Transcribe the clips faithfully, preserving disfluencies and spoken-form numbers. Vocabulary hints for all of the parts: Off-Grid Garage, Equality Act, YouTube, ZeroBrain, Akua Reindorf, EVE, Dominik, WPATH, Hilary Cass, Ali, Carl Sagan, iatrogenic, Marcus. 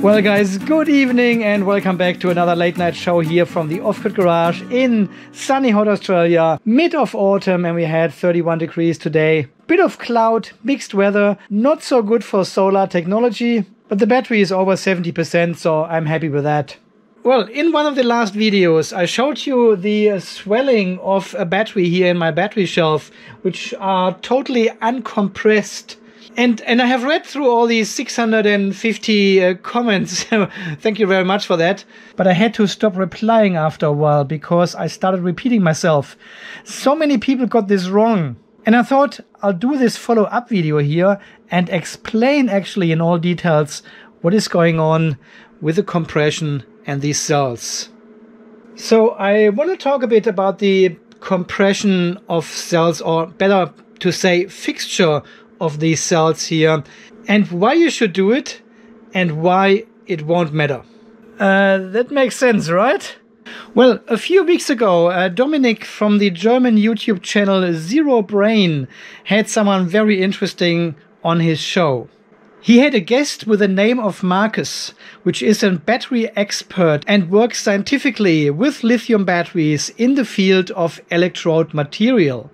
Well guys, good evening and welcome back to another late night show here from the Off-Grid Garage in sunny hot Australia, mid of autumn, and we had thirty-one degrees today. Bit of cloud, mixed weather, not so good for solar technology, but the battery is over seventy percent, so I'm happy with that. Well, in one of the last videos, I showed you the swelling of a battery here in my battery shelf, which are totally uncompressed. And, and I have read through all these six hundred fifty uh, comments. Thank you very much for that. But I had to stop replying after a while because I started repeating myself. So many people got this wrong. And I thought I'll do this follow-up video here and explain actually in all details what is going on with the compression and these cells. So I want to talk a bit about the compression of cells, or better to say fixture of these cells here, and why you should do it and why it won't matter. Uh, that makes sense, right? Well, a few weeks ago, uh, Dominik from the German YouTube channel ZeroBrain had someone very interesting on his show. He had a guest with the name of Marcus, which is a battery expert and works scientifically with lithium batteries in the field of electrode material.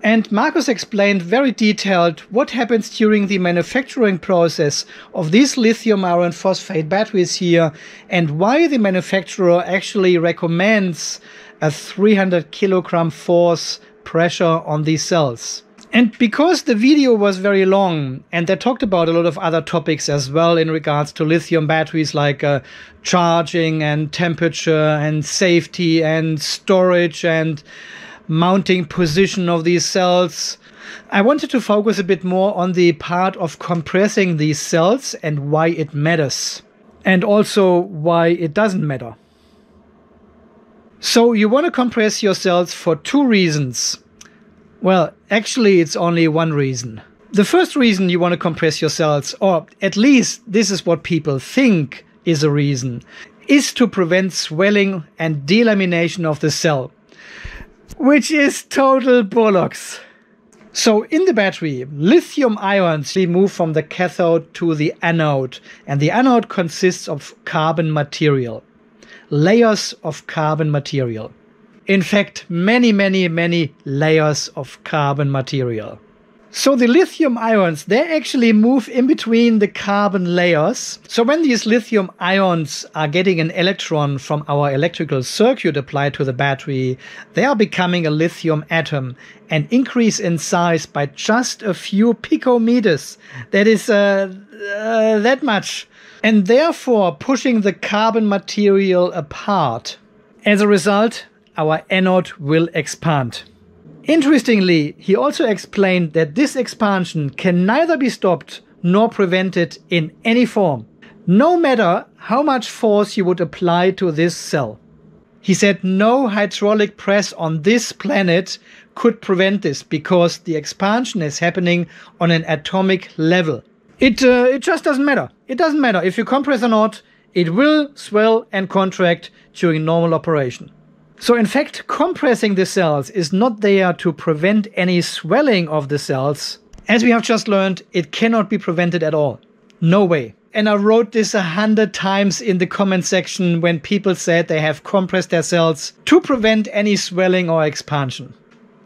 And Marcus explained very detailed what happens during the manufacturing process of these lithium iron phosphate batteries here, and why the manufacturer actually recommends a three hundred kilogram force pressure on these cells. And because the video was very long and they talked about a lot of other topics as well in regards to lithium batteries, like uh, charging and temperature and safety and storage and mounting position of these cells, I wanted to focus a bit more on the part of compressing these cells and why it matters, and also why it doesn't matter. So you want to compress your cells for two reasons. Well, actually it's only one reason. The first reason you want to compress your cells, or at least this is what people think is a reason, is to prevent swelling and delamination of the cell. Which is total bollocks. So in the battery, lithium ions move from the cathode to the anode, and the anode consists of carbon material, layers of carbon material. In fact, many, many, many layers of carbon material. So the lithium ions, they actually move in between the carbon layers. So when these lithium ions are getting an electron from our electrical circuit applied to the battery, they are becoming a lithium atom and increase in size by just a few picometers. That is uh, uh, that much. And therefore pushing the carbon material apart. As a result, our anode will expand. Interestingly, he also explained that this expansion can neither be stopped nor prevented in any form, no matter how much force you would apply to this cell. He said no hydraulic press on this planet could prevent this, because the expansion is happening on an atomic level. It, uh, it just doesn't matter. It doesn't matter if you compress or not, it will swell and contract during normal operation. So in fact, compressing the cells is not there to prevent any swelling of the cells. As we have just learned, it cannot be prevented at all. No way. And I wrote this a hundred times in the comment section when people said they have compressed their cells to prevent any swelling or expansion.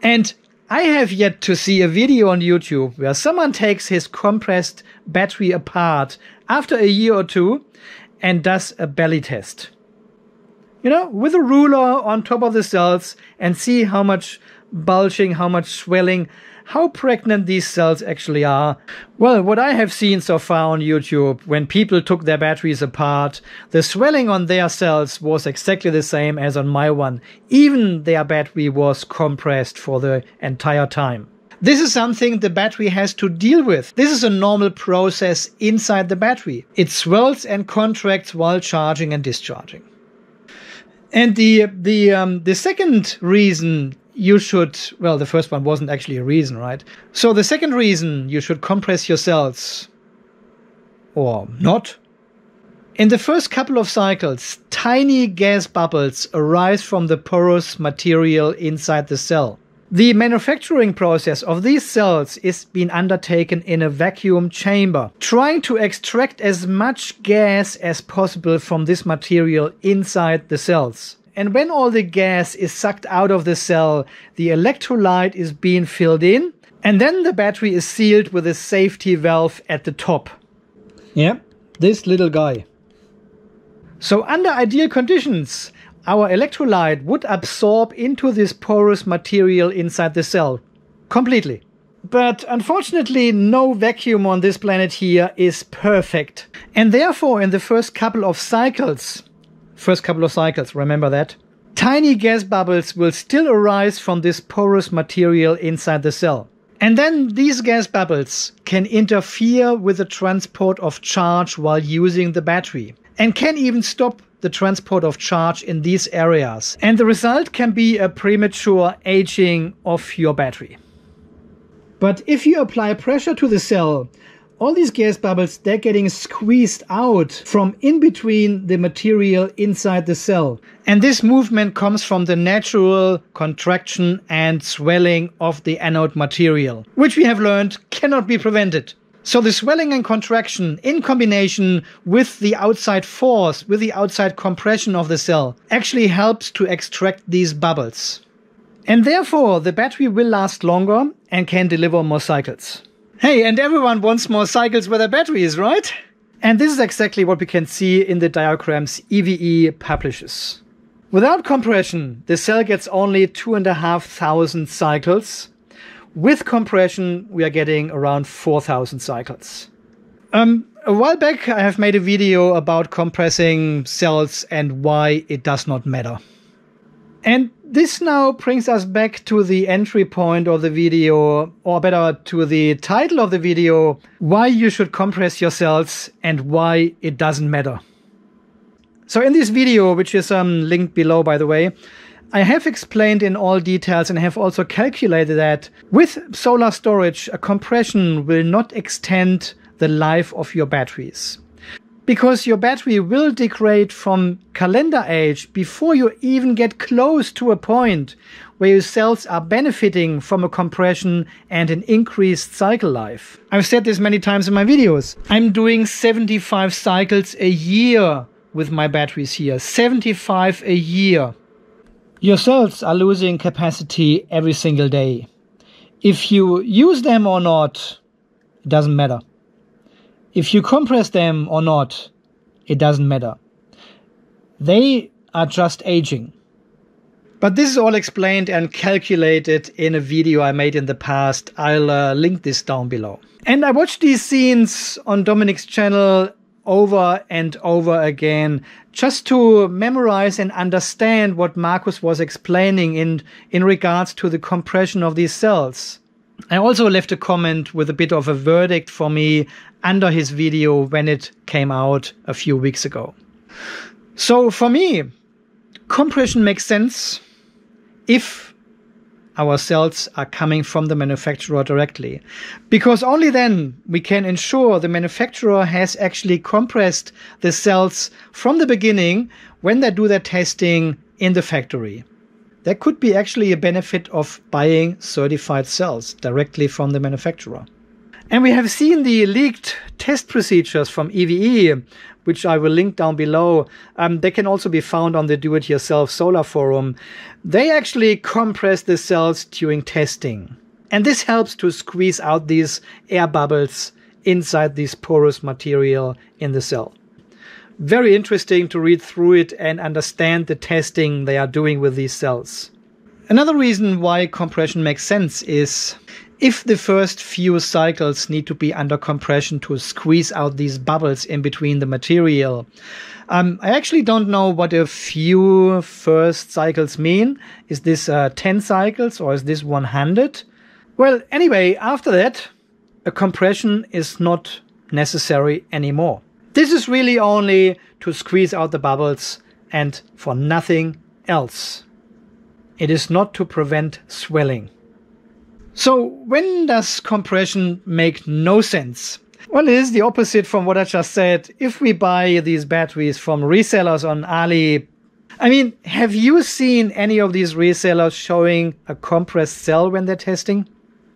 And I have yet to see a video on YouTube where someone takes his compressed battery apart after a year or two and does a belly test. You know, with a ruler on top of the cells, and see how much bulging, how much swelling, how pregnant these cells actually are. Well, what I have seen so far on YouTube, when people took their batteries apart, the swelling on their cells was exactly the same as on my one. Even their battery was compressed for the entire time. This is something the battery has to deal with. This is a normal process inside the battery. It swells and contracts while charging and discharging. And the the um, the second reason you should, well, the first one wasn't actually a reason, right? So the second reason you should compress your cells, or not. In the first couple of cycles, tiny gas bubbles arise from the porous material inside the cell. The manufacturing process of these cells is being undertaken in a vacuum chamber, trying to extract as much gas as possible from this material inside the cells. And when all the gas is sucked out of the cell, the electrolyte is being filled in, and then the battery is sealed with a safety valve at the top. Yeah, this little guy. So under ideal conditions, our electrolyte would absorb into this porous material inside the cell. Completely. But unfortunately, no vacuum on this planet here is perfect. And therefore, in the first couple of cycles, first couple of cycles, remember that, tiny gas bubbles will still arise from this porous material inside the cell. And then these gas bubbles can interfere with the transport of charge while using the battery, and can even stop the transport of charge in these areas. And the result can be a premature aging of your battery. But if you apply pressure to the cell, all these gas bubbles, they're getting squeezed out from in between the material inside the cell. And this movement comes from the natural contraction and swelling of the anode material, which we have learned cannot be prevented. So the swelling and contraction in combination with the outside force, with the outside compression of the cell, actually helps to extract these bubbles. And therefore, the battery will last longer and can deliver more cycles. Hey, and everyone wants more cycles with their batteries, right? And this is exactly what we can see in the diagrams E V E publishes. Without compression, the cell gets only two and a half thousand cycles. With compression, we are getting around four thousand cycles. Um, a while back, I have made a video about compressing cells and why it does not matter. And this now brings us back to the entry point of the video, or better, to the title of the video, why you should compress your cells and why it doesn't matter. So in this video, which is um, linked below, by the way, I have explained in all details and have also calculated that with solar storage, a compression will not extend the life of your batteries, because your battery will degrade from calendar age before you even get close to a point where your cells are benefiting from a compression and an increased cycle life. I've said this many times in my videos. I'm doing seventy-five cycles a year with my batteries here, seventy-five a year. Your cells are losing capacity every single day. If you use them or not, it doesn't matter. If you compress them or not, it doesn't matter. They are just aging. But this is all explained and calculated in a video I made in the past. I'll uh, link this down below. And I watched these scenes on Dominik's channel over and over again, just to memorize and understand what Marcus was explaining in, in regards to the compression of these cells. I also left a comment with a bit of a verdict for me under his video when it came out a few weeks ago. So for me, compression makes sense if our cells are coming from the manufacturer directly, because only then we can ensure the manufacturer has actually compressed the cells from the beginning when they do their testing in the factory. There could be actually a benefit of buying certified cells directly from the manufacturer. And we have seen the leaked test procedures from E V E, which I will link down below. Um, they can also be found on the Do-It-Yourself Solar Forum. They actually compress the cells during testing. And this helps to squeeze out these air bubbles inside this porous material in the cell. Very interesting to read through it and understand the testing they are doing with these cells. Another reason why compression makes sense is if the first few cycles need to be under compression to squeeze out these bubbles in between the material. Um, I actually don't know what a few first cycles mean. Is this uh, ten cycles or is this one hundred? Well, anyway, after that, a compression is not necessary anymore. This is really only to squeeze out the bubbles and for nothing else. It is not to prevent swelling. So when does compression make no sense? Well, it is the opposite from what I just said. If we buy these batteries from resellers on Ali, I mean, have you seen any of these resellers showing a compressed cell when they're testing?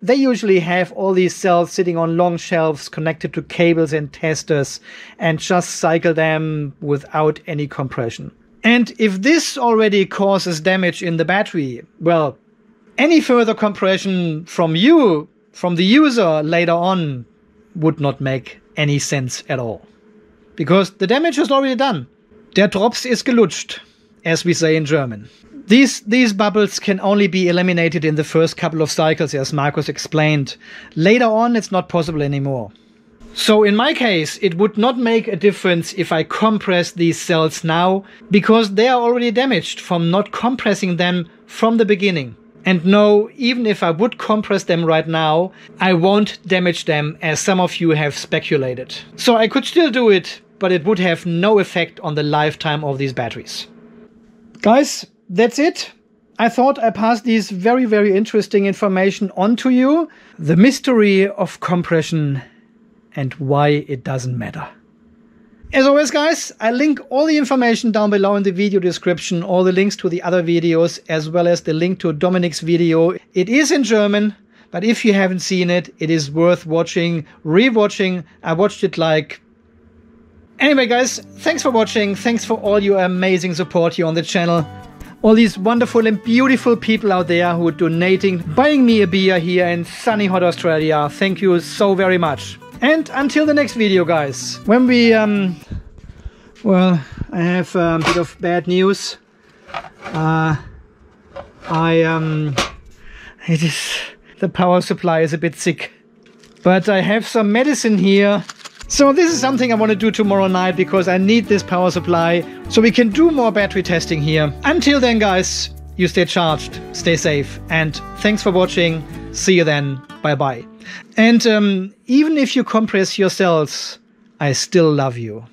They usually have all these cells sitting on long shelves connected to cables and testers and just cycle them without any compression. And if this already causes damage in the battery, well, any further compression from you, from the user later on, would not make any sense at all. Because the damage is already done. Der Drops ist gelutscht, as we say in German. These, these bubbles can only be eliminated in the first couple of cycles, as Marcus explained. Later on, it's not possible anymore. So in my case, it would not make a difference if I compress these cells now, because they are already damaged from not compressing them from the beginning. And no, even if I would compress them right now, I won't damage them, as some of you have speculated. So I could still do it, but it would have no effect on the lifetime of these batteries. Guys, that's it. I thought I passed these very, very interesting information on to you. The mystery of compression and why it doesn't matter. As always, guys, I link all the information down below in the video description, all the links to the other videos, as well as the link to Dominik's video. It is in German, but if you haven't seen it, it is worth watching, re-watching. I watched it like... Anyway, guys, thanks for watching. Thanks for all your amazing support here on the channel. All these wonderful and beautiful people out there who are donating, buying me a beer here in sunny hot Australia. Thank you so very much. And until the next video, guys, when we, um, well, I have a bit of bad news. Uh, I, um, it is, the power supply is a bit sick, but I have some medicine here. So this is something I want to do tomorrow night, because I need this power supply so we can do more battery testing here. Until then, guys, you stay charged, stay safe, and thanks for watching. See you then. Bye-bye. And um, even if you compress your cells, I still love you.